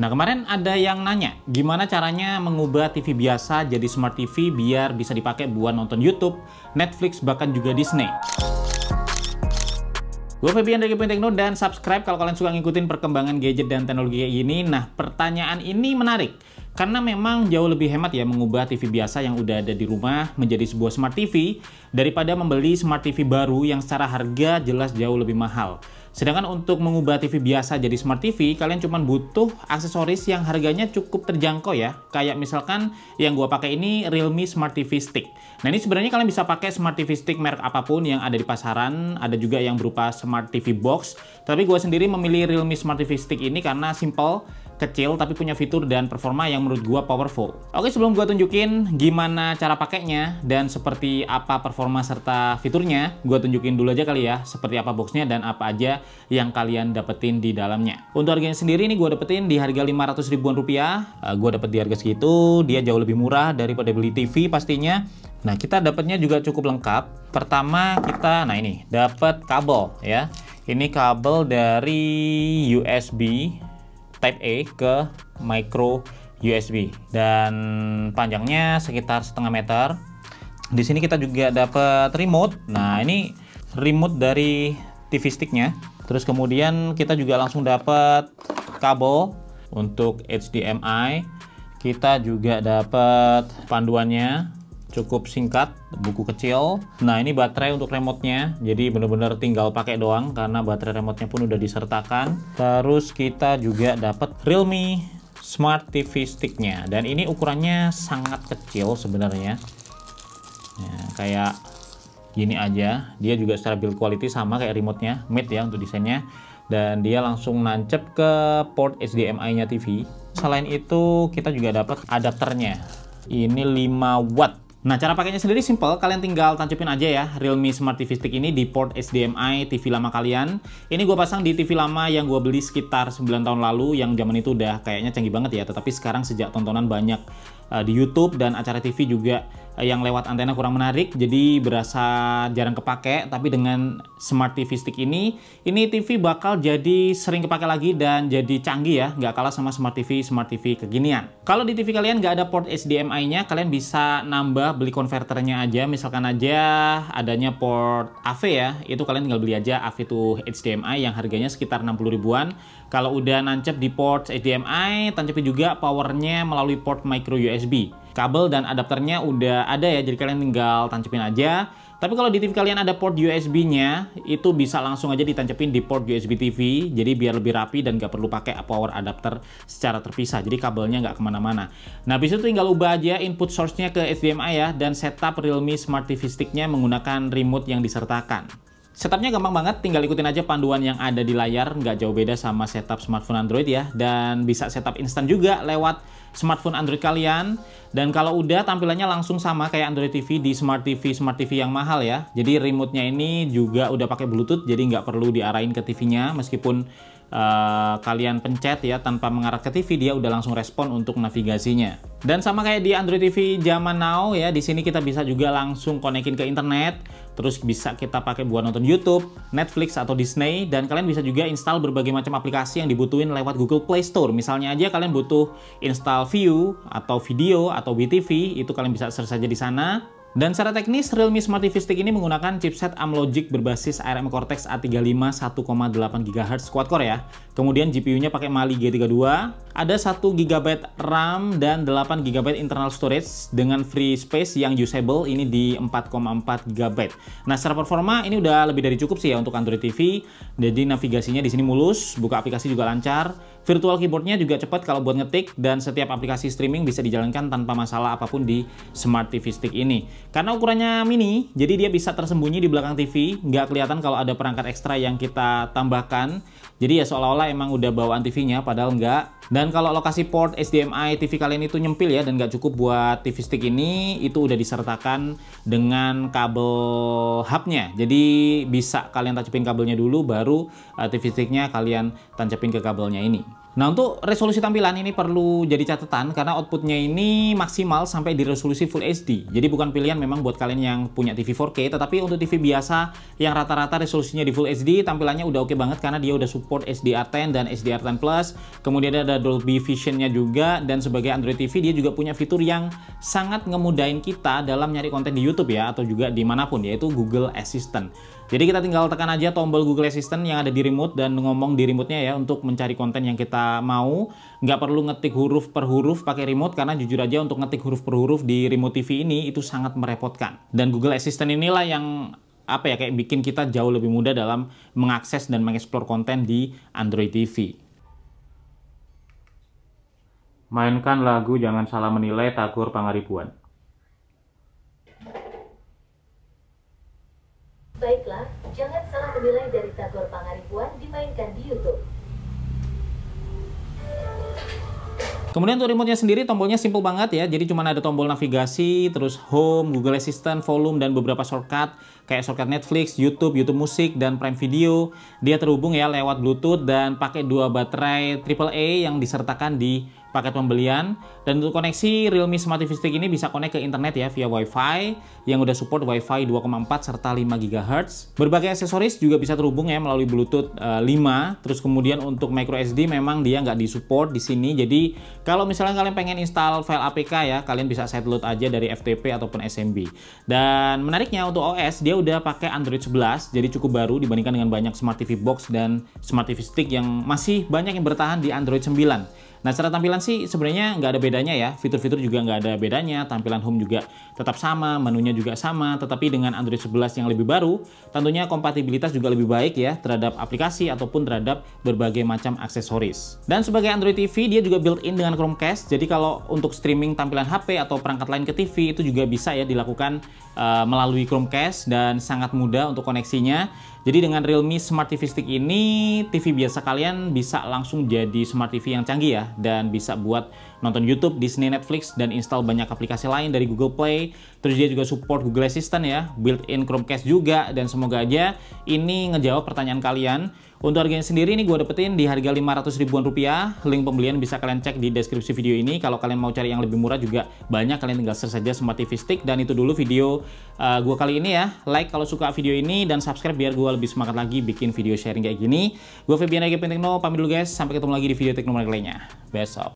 Nah, kemarin ada yang nanya, gimana caranya mengubah TV biasa jadi Smart TV biar bisa dipakai buat nonton YouTube, Netflix, bahkan juga Disney. Gue Feby Andergy.tekno dan subscribe kalau kalian suka ngikutin perkembangan gadget dan teknologi kayak gini. Nah, pertanyaan ini menarik. Karena memang jauh lebih hemat ya mengubah TV biasa yang udah ada di rumah menjadi sebuah Smart TV daripada membeli Smart TV baru yang secara harga jelas jauh lebih mahal. Sedangkan untuk mengubah TV biasa jadi Smart TV, kalian cuma butuh aksesoris yang harganya cukup terjangkau ya. Kayak misalkan yang gua pakai ini Realme Smart TV Stick. Nah, ini sebenarnya kalian bisa pakai Smart TV Stick merek apapun yang ada di pasaran, ada juga yang berupa Smart TV Box. Tapi gua sendiri memilih Realme Smart TV Stick ini karena simple, kecil, tapi punya fitur dan performa yang menurut gua powerful. Oke, sebelum gua tunjukin gimana cara pakainya dan seperti apa performa serta fiturnya, gua tunjukin dulu aja kali ya seperti apa boxnya dan apa aja yang kalian dapetin di dalamnya. Untuk harganya sendiri ini gue dapetin di harga 500 ribuan rupiah. Gue dapet di harga segitu, dia jauh lebih murah daripada beli TV pastinya. Nah, kita dapatnya juga cukup lengkap. Pertama kita, nah ini dapat kabel ya. Ini kabel dari USB Type A ke micro USB dan panjangnya sekitar setengah meter. Di sini kita juga dapat remote. Nah, ini remote dari TV sticknya. Terus kemudian kita juga langsung dapat kabel untuk HDMI. Kita juga dapat panduannya, cukup singkat, buku kecil. Nah, ini baterai untuk remote-nya, jadi bener-bener tinggal pakai doang karena baterai remote-nya pun udah disertakan. Terus kita juga dapat Realme Smart TV Stick-nya, dan ini ukurannya sangat kecil sebenarnya. Ya, kayak gini aja. Dia juga secara build quality sama kayak remote-nya, mid ya untuk desainnya, dan dia langsung nancep ke port HDMI-nya TV. Selain itu kita juga dapat adapternya, ini 5 watt. Nah, cara pakainya sendiri simple, kalian tinggal tancapin aja ya Realme Smart TV Stick ini di port HDMI TV lama kalian. Ini gue pasang di TV lama yang gue beli sekitar 9 tahun lalu, yang zaman itu udah kayaknya canggih banget ya, tetapi sekarang sejak tontonan banyak di YouTube dan acara TV juga yang lewat antena kurang menarik, jadi berasa jarang kepake. Tapi dengan Smart TV Stick ini TV bakal jadi sering kepake lagi dan jadi canggih ya, nggak kalah sama Smart TV kekinian. Kalau di TV kalian nggak ada port HDMI-nya, kalian bisa nambah, beli konverternya aja. Misalkan aja adanya port AV ya, itu kalian tinggal beli aja AV to HDMI yang harganya sekitar 60 ribuan. Kalau udah nancep di port HDMI, tancepin juga powernya melalui port micro USB. Kabel dan adapternya udah ada ya, jadi kalian tinggal tancepin aja. Tapi kalau di TV kalian ada port USB-nya, itu bisa langsung aja ditancepin di port USB TV. Jadi biar lebih rapi dan nggak perlu pakai power adapter secara terpisah. Jadi kabelnya nggak kemana-mana. Nah, bisa tinggal ubah aja input source-nya ke HDMI ya. Dan setup Realme Smart TV Stick-nya menggunakan remote yang disertakan. Setupnya gampang banget, tinggal ikutin aja panduan yang ada di layar. Nggak jauh beda sama setup smartphone Android ya. Dan bisa setup instan juga lewat smartphone Android kalian. Dan kalau udah, tampilannya langsung sama kayak Android TV di Smart TV yang mahal ya. Jadi remote-nya ini juga udah pakai Bluetooth, jadi nggak perlu diarahin ke TV-nya. Meskipun kalian pencet ya tanpa mengarah ke TV, dia udah langsung respon untuk navigasinya. Dan sama kayak di Android TV zaman now ya, di sini kita bisa juga langsung konekin ke internet. Terus bisa kita pakai buat nonton YouTube, Netflix, atau Disney. Dan kalian bisa juga install berbagai macam aplikasi yang dibutuhin lewat Google Play Store. Misalnya aja kalian butuh install View atau Video atau WeTV, itu kalian bisa search saja di sana. Dan secara teknis, Realme Smart TV Stick ini menggunakan chipset Amlogic berbasis ARM Cortex A35 1,8 GHz quad-core ya. Kemudian GPU-nya pakai Mali-G32. Ada 1 GB RAM dan 8 GB internal storage dengan free space yang usable, ini di 4,4 GB. Nah, secara performa ini udah lebih dari cukup sih ya untuk Android TV. Jadi navigasinya di sini mulus, buka aplikasi juga lancar. Virtual keyboardnya juga cepat kalau buat ngetik, dan setiap aplikasi streaming bisa dijalankan tanpa masalah apapun di Smart TV Stick ini. Karena ukurannya mini, jadi dia bisa tersembunyi di belakang TV, nggak kelihatan kalau ada perangkat ekstra yang kita tambahkan. Jadi ya seolah-olah emang udah bawaan TV-nya, padahal nggak. Dan kalau lokasi port HDMI TV kalian itu nyempil ya, dan nggak cukup buat TV stick ini, itu udah disertakan dengan kabel hub-nya. Jadi bisa kalian tancepin kabelnya dulu, baru TV stick-nya kalian tancepin ke kabelnya ini. Nah, untuk resolusi tampilan ini perlu jadi catatan karena outputnya ini maksimal sampai di resolusi Full HD. Jadi bukan pilihan memang buat kalian yang punya TV 4K, tetapi untuk TV biasa yang rata-rata resolusinya di Full HD, tampilannya udah oke banget karena dia udah support HDR10 dan HDR10 Plus. Kemudian ada Dolby Vision-nya juga, dan sebagai Android TV dia juga punya fitur yang sangat ngemudahin kita dalam nyari konten di YouTube ya, atau juga dimanapun, yaitu Google Assistant. Jadi kita tinggal tekan aja tombol Google Assistant yang ada di remote dan ngomong di remote-nya ya untuk mencari konten yang kita mau. Nggak perlu ngetik huruf per huruf pakai remote karena jujur aja untuk ngetik huruf per huruf di remote TV ini itu sangat merepotkan. Dan Google Assistant inilah yang kayak bikin kita jauh lebih mudah dalam mengakses dan mengeksplor konten di Android TV. Mainkan lagu Jangan Salah Menilai Tagor Pangaribuan. Baiklah, Jangan Salah Menilai dari Tagor Pangaribuan dimainkan di YouTube. Kemudian untuk remote-nya sendiri, tombolnya simple banget ya. Jadi cuma ada tombol navigasi, terus home, Google Assistant, volume, dan beberapa shortcut. Kayak shortcut Netflix, YouTube Musik, dan Prime Video. Dia terhubung ya lewat Bluetooth dan pakai 2 baterai AAA yang disertakan di paket pembelian. Dan untuk koneksi, Realme Smart TV Stick ini bisa connect ke internet ya via Wi-Fi yang udah support Wi-Fi 2,4 serta 5 GHz. Berbagai aksesoris juga bisa terhubung ya melalui Bluetooth 5. Terus kemudian untuk micro SD memang dia nggak disupport di sini. Jadi kalau misalnya kalian pengen install file APK ya, kalian bisa sideload aja dari FTP ataupun SMB. Dan menariknya untuk OS dia udah pakai Android 11, jadi cukup baru dibandingkan dengan banyak Smart TV Box dan Smart TV Stick yang masih banyak yang bertahan di Android 9. Nah, secara tampilan sih sebenarnya nggak ada bedanya ya, fitur-fitur juga nggak ada bedanya, tampilan home juga tetap sama, menunya juga sama, tetapi dengan Android 11 yang lebih baru, tentunya kompatibilitas juga lebih baik ya terhadap aplikasi ataupun terhadap berbagai macam aksesoris. Dan sebagai Android TV, dia juga built-in dengan Chromecast, jadi kalau untuk streaming tampilan HP atau perangkat lain ke TV, itu juga bisa ya dilakukan melalui Chromecast dan sangat mudah untuk koneksinya. Jadi dengan Realme Smart TV Stick ini, TV biasa kalian bisa langsung jadi Smart TV yang canggih ya, dan bisa buat nonton YouTube, Disney, Netflix, dan install banyak aplikasi lain dari Google Play. Terus dia juga support Google Assistant ya, built-in Chromecast juga, dan semoga aja ini ngejawab pertanyaan kalian. Untuk harganya sendiri ini gue dapetin di harga 500 ribuan rupiah. Link pembelian bisa kalian cek di deskripsi video ini. Kalau kalian mau cari yang lebih murah juga banyak, kalian tinggal search saja Smart TV Stick. Dan itu dulu video gue kali ini ya. Like kalau suka video ini dan subscribe biar gue lebih semangat lagi bikin video sharing kayak gini. Gue Feby Andergy.tekno pamit dulu guys, sampai ketemu lagi di video teknologi lainnya besok.